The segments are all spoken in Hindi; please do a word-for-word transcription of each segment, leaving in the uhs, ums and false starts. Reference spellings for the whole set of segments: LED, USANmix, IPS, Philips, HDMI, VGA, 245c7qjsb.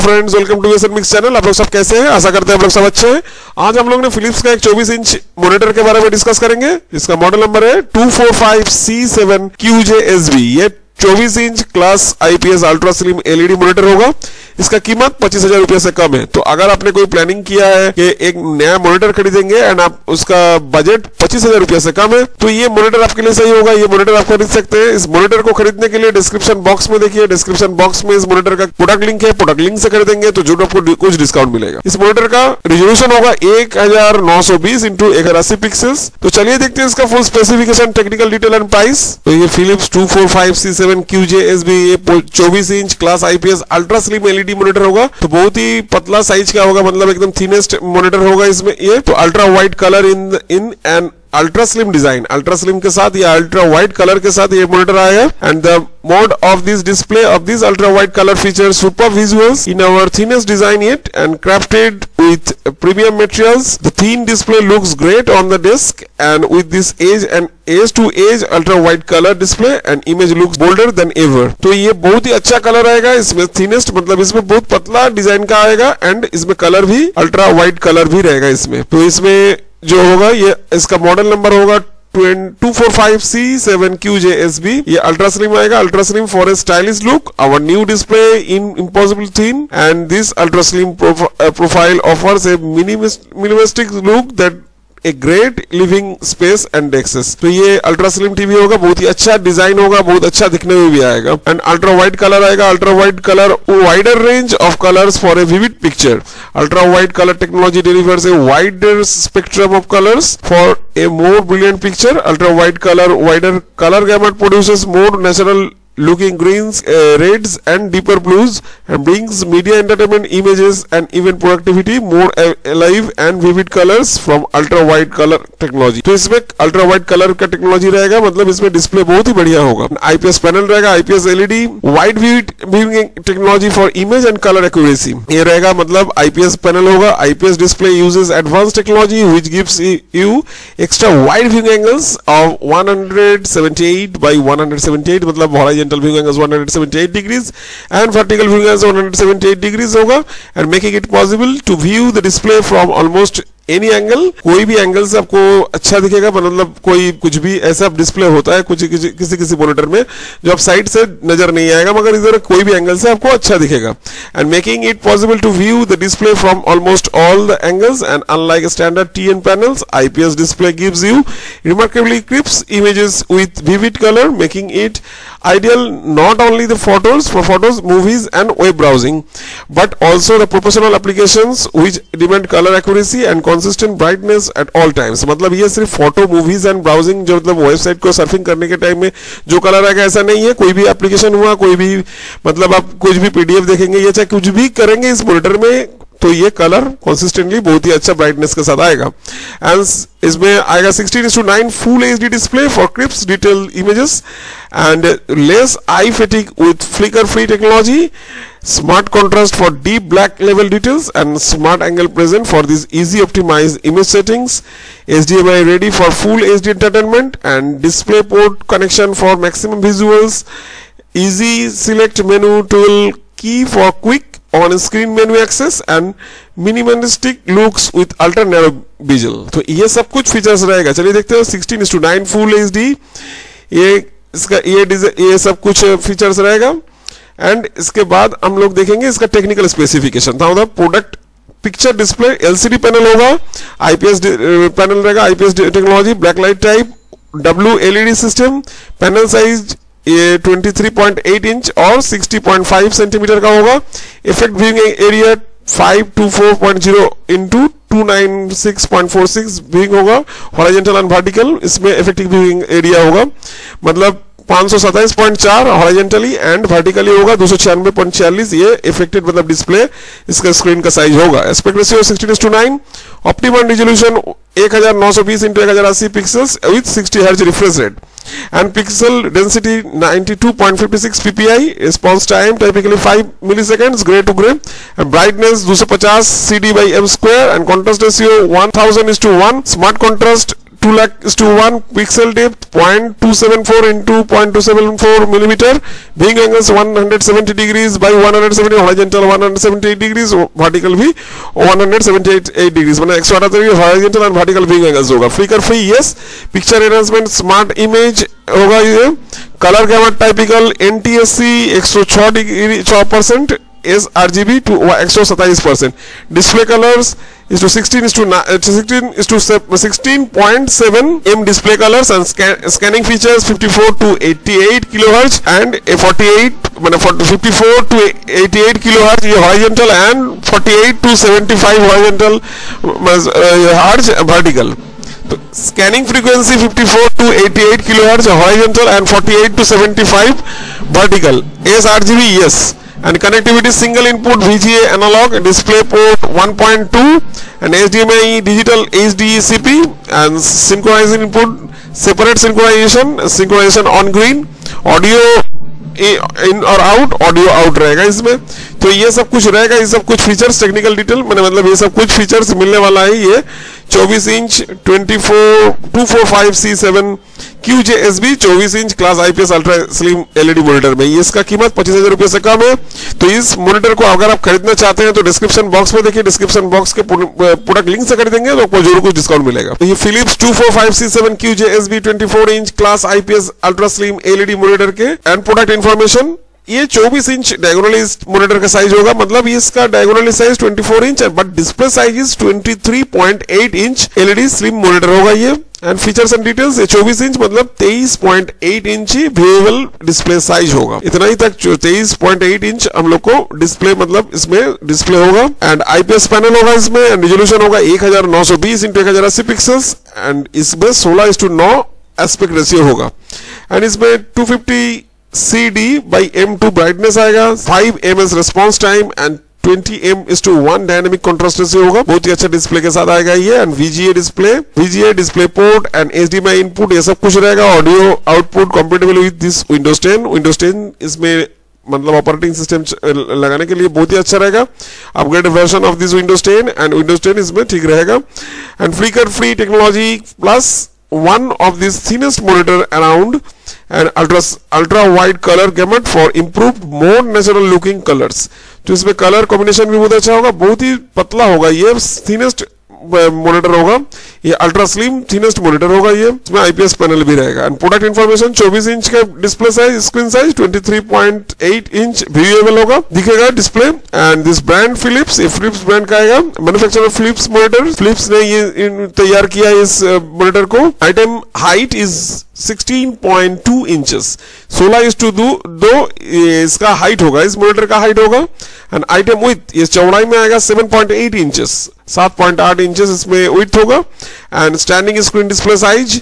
हेलो फ्रेंड्स, वेलकम टू यूएसएनमिक्स चैनल। आप लोग सब कैसे हैं? आशा करते हैं आप लोग सब अच्छे हैं। आज हम लोग ने फिलिप्स का एक चौबीस इंच मॉनिटर के बारे में डिस्कस करेंगे। इसका मॉडल नंबर है two four five C seven Q J S B. ये चौबीस inch class IPS ultra slim LED monitor होगा। इसका कीमत पच्चीस हजार रुपये से कम है। तो अगर आपने कोई प्लानिंग किया है कि एक नया मॉनिटर खरीदेंगे एंड आप उसका बजट पच्चीस हजार रुपये से कम है तो ये मॉनिटर आपके लिए सही होगा। ये मॉनिटर आप खरीद सकते हैं। इस मॉनिटर को खरीदने के लिए डिस्क्रिप्शन बॉक्स में देखिए, डिस्क्रिप्शन बॉक्स में इस मॉनिटर का प्रोडक्ट लिंक है। प्रोडक्ट लिंक से खरीदेंगे तो जरूर आपको कुछ डिस्काउंट मिलेगा। इस मॉनिटर का रेजोल्यूशन होगा एक हजार नौ सौ बीस इंटू एक हजार अस्सी पिक्सल्स। तो चलिए देखते हैं इसका full specification, technical detail and price. तो ये Philips two four five C seven Q J S B चौबीस inch class IPS ultra slim LED monitor होगा। तो बहुत ही पतला साइज का होगा, मतलब एकदम थिनेस्ट मॉनिटर होगा इसमें ये। तो ultra white colour in in and ultra slim design, ultra slim के साथ या अल्ट्रा वाइट कलर के साथ ये मॉनिटर आया है। And the mode of this display of this ultra white colour feature super visuals in our thinnest design yet and crafted with premium materials. The thin display looks great on the desk and with this edge and edge to edge ultra white colour display and image looks bolder than ever. तो ये बहुत ही अच्छा कलर आएगा इसमें, थिनेस्ट मतलब इसमें बहुत पतला डिजाइन का आएगा एंड इसमें कलर भी अल्ट्रा वाइट कलर भी रहेगा इसमें। तो इसमें जो होगा ये इसका मॉडल नंबर होगा two four five C seven Q J S B. ये अल्ट्रा स्लिम आएगा। Ultra slim for a stylish look our new display in impossible thin and this ultra slim profile offers a minimalistic look that a great living space and access. तो ये अल्ट्रा स्लिम टीवी होगा, बहुत ही अच्छा डिजाइन होगा, बहुत अच्छा दिखने में भी आएगा। एंड अल्ट्रा वाइट कलर आएगा। Ultra white colour wider range of colours for a vivid picture. Ultra white colour technology delivers a wider spectrum of colours for a more brilliant picture. Ultra white colour wider colour gamut produces more natural looking greens, uh, reds and deeper blues and brings media entertainment images and even productivity more alive and vivid colors from ultra wide color technology। तो इसमें अल्ट्रा वाइट कलर का टेक्नोलॉजी रहेगा, मतलब इसमें डिस्प्ले बहुत ही बढ़िया होगा। आईपीएस पैनल रहेगा, IPS LED wide vivid viewing technology for image and colour accuracy ये रहेगा। मतलब आईपीएस पैनल होगा, IPS display uses advance technology which gives you extra wide viewing angles of one seventy eight by one seventy eight, मतलब horizontal one seventy eight degrees and vertical viewing angle one seventy eight degrees होगा and making it possible to view the display from almost any angle. कोई भी एंगल से आपको अच्छा दिखेगा, मतलब कोई कुछ भी ऐसा डिस्प्ले होता है कुछ किसी किसी, किसी मॉनिटर में जो आप साइड से नजर नहीं आएगा, मगर इधर कोई भी एंगल से आपको अच्छा दिखेगा। And making it possible to view the display from almost all the angles and unlike standard TN panels IPS display gives you remarkably crisp images with vivid colour making it ideal not only the photos for photos movies and web browsing but also the professional applications which demand colour accuracy and consistent brightness at all times। मतलब ये सिर्फ फोटो, मूवीज एंड ब्राउजिंग, जो मतलब वेबसाइट को सर्फिंग करने के टाइम में जो कलर आएगा ऐसा नहीं है। कोई भी एप्लीकेशन हुआ, कोई भी मतलब आप कुछ भी पीडीएफ देखेंगे या चाहे कुछ भी करेंगे इस मॉनिटर में, तो ये कलर कंसिस्टेंटली बहुत ही अच्छा ब्राइटनेस के साथ आएगा। एंड इसमें आएगा sixteen is to nine full HD display for crisp detail images and less eye fatigue with flicker free technology, smart contrast for deep black level details and smart angle present for this easy optimise image settings, HDMI ready for full HD entertainment and display port connection for maximum visuals, easy select menu tool key for quick on screen menu access and minimalistic looks with ultra narrow visual. तो ये सब कुछ फीचर्स रहेगा। चलिए देखते हैं sixteen is to nine full HD ये इसका ये ये सब कुछ फीचर्स रहेगा। एंड इसके बाद हम लोग देखेंगे इसका टेक्निकल स्पेसिफिकेशन था मतलब product picture display LCD panel होगा, आईपीएस पैनल रहेगा, IPS technology, black light type, W LED system, panel size ये twenty three point eight inch और सिक्सटी पॉइंट फाइव सेंटीमीटर का होगा, effect viewing area five two four point zero into two nine six point four six viewing होगा, हॉरिजॉन्टल एंड वर्टिकल इसमें इफेक्टिव व्यूइंग एरिया होगा, मतलब five two seven point four horizontally and vertically होगा, two four six point four four ये इफेक्टेड मतलब डिस्प्ले इसका स्क्रीन का साइज होगा। Aspect ratio sixteen is to nine, optimal resolution one thousand nine hundred बीस into one thousand eighty pixels with sixty hertz refresh rate and pixel density ninety two point five six p p i, response time typically five milliseconds gray to gray and brightness two hundred fifty C D by M square and contrast ratio one thousand is to one, smart contrast two lakh is to one, pixel depth zero point two seven four into zero point two seven four millimeter, being angles one hundred seventy degrees by one hundred seventy, horizontal one hundred seventy-eight degrees, vertical भी one hundred seventy-eight degrees, मतलब one eighty-three horizontal and vertical being angles होगा. Flicker free yes, picture enhancement, smart image होगा ये. Color gamma typical N T S C one hundred six percent, S R G B to one hundred twenty-seven percent. Display colors is to sixteen is to sixteen point seven M display colors, and scan, scanning features fifty-four to eighty-eight kilohertz and forty-eight fifty-four to eighty-eight kilohertz horizontal and forty-eight to seventy-five horizontal uh, vertical. Scanning frequency fifty-four to eighty-eight kilohertz horizontal and forty-eight to seventy-five vertical. S R G B yes. And connectivity single input V G A analog, display port one point two, and H D M I digital H D C P, and synchronization input, separate synchronization, synchronization on green, audio in और out, audio out रहेगा इसमें. तो ये सब कुछ रहेगा, ये सब कुछ features, technical detail, मैंने मतलब ये सब कुछ features मिलने वाला है. ये twenty-four inch two forty-five C seven Q J S B twenty-four inch class I P S ultra slim L E D monitor में. इसका कीमत पच्चीस हज़ार रुपए से कम है. तो इस monitor को अगर आप खरीदना चाहते हैं तो description box में देखिए, description box के product link से खरीदेंगे तो आपको जरूर कुछ discount मिलेगा. ये Philips two forty-five C seven Q J S B twenty-four inch class I P S ultra slim L E D monitor के and product information. ये चौबीस इंच डायगोनली मॉनिटर का साइज होगा, मतलब इसका डायगोनली साइज चौबीस इंच है, बट डिस्प्ले साइज इज तेईस पॉइंट आठ inch L E D slim monitor होगा ये. एंड फीचर्स एंड डिटेल्स ये चौबीस इंच मतलब तेईस पॉइंट आठ इंच ही व्यूएबल डिस्प्ले साइज होगा. इतना ही तक तेईस पॉइंट आठ इंच हम लोग को डिस्प्ले मतलब इसमें डिस्प्ले होगा. एंड आईपीएस पैनल होगा इसमें, एंड रिजोल्यूशन होगा nineteen twenty into ten eighty pixels, and इसमें सोलह इस टू नौ एस्पेक्ट रेशियो होगा. एंड इसमें two fifty C D by M two brightness आएगा, five M S response time and twenty M is to one dynamic contrast ratio होगा. बहुत ही अच्छा डिस्प्ले के साथ आएगा ये. And V G A display, V G A display port and H D M I input ये सब कुछ रहेगा. Audio output compatible with this Windows ten Windows ten इसमें मतलब ऑपरेटिंग सिस्टम लगाने के लिए बहुत ही अच्छा रहेगा. Upgrade version of this Windows ten and Windows ten इसमें ठीक रहेगा. And flicker free technology plus one of these thinnest monitor around, and ultra ultra wide color gamut for improved more natural looking colors. तो इसमें color combination भी बहुत अच्छा होगा, बहुत ही पतला होगा ये, thinnest monitor होगा ये, ultra slim thinnest monitor होगा ये. इसमें I P S panel भी रहेगा. And product information चौबीस इंच का display size, screen size twenty-three point eight inch viewable होगा, दिखेगा display. And this brand Philips, ये Philips brand का आएगा. Manufacturer Philips monitor, Philips ने ये तैयार किया इस monitor को. Item height is sixteen point two inches, सोलह इस टू दो इसका height होगा, इस monitor का height होगा. And item width ये चौड़ाई में आएगा seven point eight inches, सात पॉइंट आठ इंचेस इसमें width होगा. And standing screen display size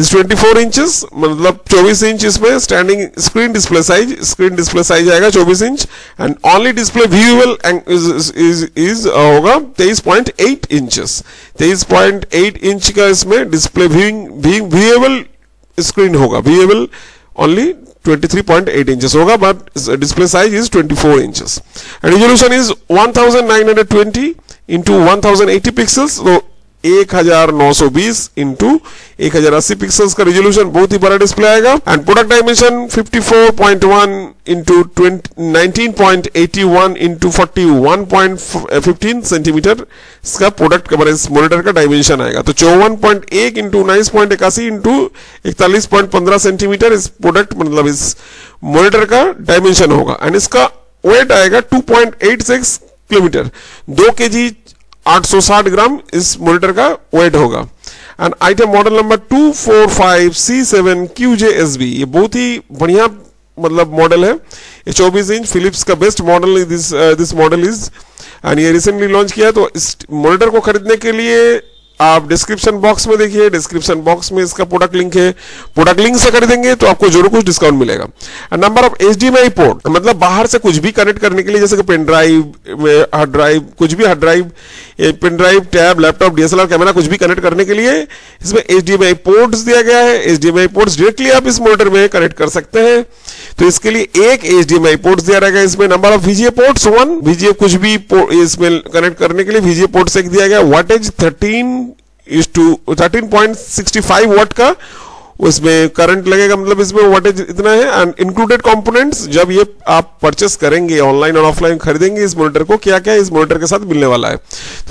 is twenty-four inches, मतलब चौबीस इंच इसमें standing screen display size, screen display size आएगा चौबीस inch. And only display viewable is is is होगा तेईस पॉइंट आठ इंचेस, तेईस पॉइंट आठ इंच का इसमें display viewing viewable स्क्रीन होगा, viewable only twenty-three point eight inches होगा, but display size is twenty-four inches. And resolution is nineteen twenty into ten eighty pixels, तो nineteen twenty into ten eighty pixels का resolution बहुत ही बड़ा display आएगा. And product dimension fifty-four point one into nineteen point eight one into forty-one point one five centimeter इसका product का बड़ा इस monitor का dimension आएगा. तो चौवन पॉइंट एक into उन्नीस पॉइंट इक्यासी into इकतालीस पॉइंट पंद्रह सेंटीमीटर इस product मतलब इस monitor का dimension होगा. एंड इसका weight आएगा two point eight six kilometre, दो केजी आठ सौ साठ ग्राम इस मॉनिटर का वेट होगा. And item model number two forty-five C seven Q J S B, ये बहुत ही बढ़िया मतलब मॉडल है. ये चौबीस इंच फिलिप्स का best model this this model is, and ये रिसेंटली लॉन्च किया है. तो इस मॉनिटर को खरीदने के लिए आप डिस्क्रिप्शन बॉक्स में देखिए, डिस्क्रिप्शन बॉक्स में इसका प्रोडक्ट लिंक है, प्रोडक्ट लिंक से खरीदेंगे तो आपको जरूर कुछ डिस्काउंट मिलेगा. Number of H D M I port, मतलब बाहर से कुछ भी कनेक्ट करने के लिए, जैसे कि पेन ड्राइव, हार्ड ड्राइव, कुछ भी hard drive, pen drive, tab, laptop, D S L R camera, कुछ भी कनेक्ट करने के लिए इसमें H D M I ports दिया गया है. H D M I ports directly आप इस मॉनिटर में कनेक्ट कर सकते हैं. तो इसके लिए एक H D M I ports दिया रहेगा इसमें. Number of V G A ports one, V G A कुछ भी इसमें कनेक्ट करने के लिए V G A पोर्ट्स एक दिया गया. Wattage thirteen is to thirteen point sixty five watt का उसमें करंट लगेगा, मतलब इसमें वोल्टेज इतना है. एंड इंक्लूडेड कंपोनेंट्स, जब ये आप परचेस करेंगे ऑनलाइन और ऑफलाइन खरीदेंगे इस मॉनिटर को, क्या क्या इस मॉनिटर के साथ मिलने वाला है.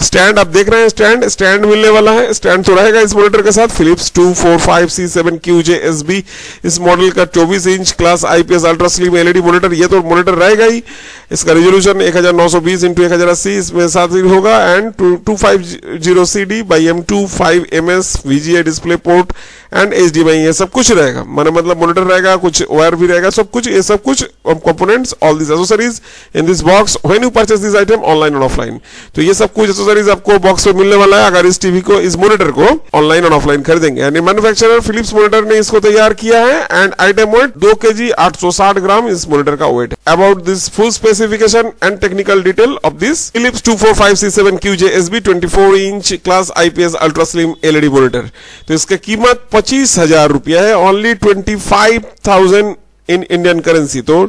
स्टैंड आप देख रहे हैं, स्टैंड स्टैंड मिलने वाला है. स्टैंड तो रहेगा इस मॉनिटर के साथ Philips two four five C seven Q J S B इस मॉडल का चौबीस inch class IPS ultra slim LED monitor. ये तो मॉनिटर रहेगा ही, इसका रेजोल्यूशन एक हजार नौ सौ बीस इंटू एक हजार अस्सी इसमें साथ ही होगा. And two five zero C D by M two five M S VGA display port and H D ये सब कुछ रहेगा. मैंने मतलब मॉनिटर रहेगा, कुछ वायर भी रहेगा, सब कुछ ये सब कुछ components all this accessories in this box when you purchase this item online और ऑफलाइन. तो ये सब कुछ एक्सेसरीज आपको बॉक्स में मिलने वाला है अगर इस टीवी को, इस मॉनिटर को ऑनलाइन और ऑफलाइन खरीदेंगे. यानी मैन्युफैक्चरर फिलिप्स मॉनिटर ने इसको तैयार किया है. एंड आइटम वेट दो के जी आठ सौ साठ ग्राम इस मॉनिटर का वेट है. About this full specification and technical detail of this Philips two four five C seven Q J S B twenty four inch class IPS ultra slim LED monitor. तो इसका कीमत पच्चीस हजार रुपया है, only twenty five thousand in Indian currency. तो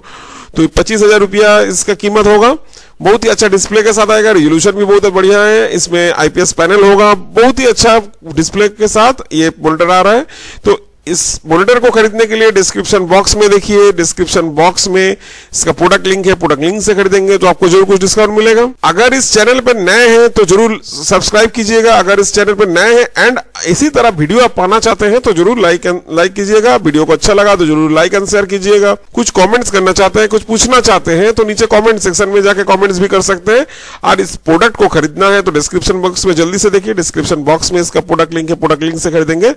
तो पच्चीस हजार रुपया इसका कीमत होगा. बहुत ही अच्छा डिस्प्ले के साथ आएगा, रिजोल्यूशन भी बहुत बढ़िया है, इसमें आईपीएस पैनल होगा, बहुत ही अच्छा डिस्प्ले के साथ ये मॉनिटर आ रहा है. तो इस मॉनिटर को खरीदने के लिए डिस्क्रिप्शन बॉक्स में देखिए, डिस्क्रिप्शन बॉक्स में इसका प्रोडक्ट लिंक है, प्रोडक्ट लिंक से खरीदेंगे तो आपको जरूर कुछ डिस्काउंट मिलेगा. अगर इस चैनल पर नए हैं तो जरूर सब्सक्राइब कीजिएगा, अगर इस चैनल पर नए हैं एंड इसी तरह वीडियो आप पाना चाहते हैं तो जरूर लाइक लाइक कीजिएगा. वीडियो को अच्छा लगा तो जरूर लाइक एंड शेयर कीजिएगा. कुछ कॉमेंट्स करना चाहते हैं, कुछ पूछना चाहते हैं तो नीचे कॉमेंट सेक्शन में जाके कॉमेंट्स भी कर सकते हैं. और इस प्रोडक्ट को खरीदना है तो डिस्क्रिप्शन बॉक्स में जल्दी से देखिए, डिस्क्रिप्शन बॉक्स में इसका प्रोडक्ट लिंक है, प्रोडक्ट लिंक से खरीदेंगे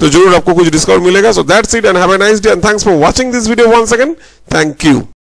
तो जरूर आपको कुछ मिलेगा. So that's it and have a nice day and thanks for watching this video once again. Thank you.